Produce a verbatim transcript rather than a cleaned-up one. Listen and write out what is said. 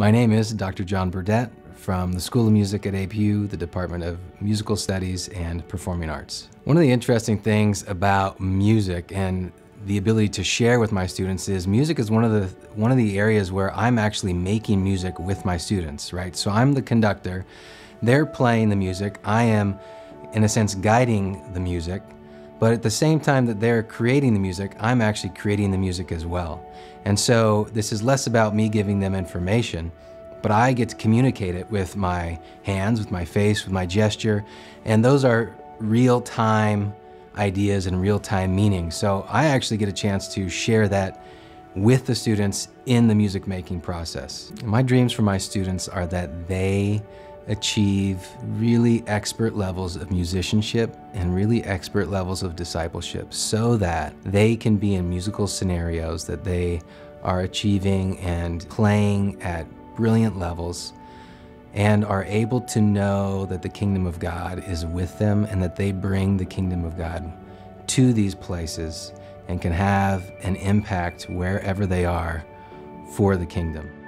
My name is Doctor John Burdett from the School of Music at A P U, the Department of Musical Studies and Performing Arts. One of the interesting things about music and the ability to share with my students is music is one of the one of the areas where I'm actually making music with my students, right? So I'm the conductor, they're playing the music, I am, in a sense, guiding the music, but at the same time that they're creating the music, I'm actually creating the music as well. And so this is less about me giving them information, but I get to communicate it with my hands, with my face, with my gesture, and those are real-time ideas and real-time meaning. So I actually get a chance to share that with the students in the music-making process. My dreams for my students are that they achieve really expert levels of musicianship and really expert levels of discipleship so that they can be in musical scenarios that they are achieving and playing at brilliant levels and are able to know that the kingdom of God is with them and that they bring the kingdom of God to these places and can have an impact wherever they are for the kingdom.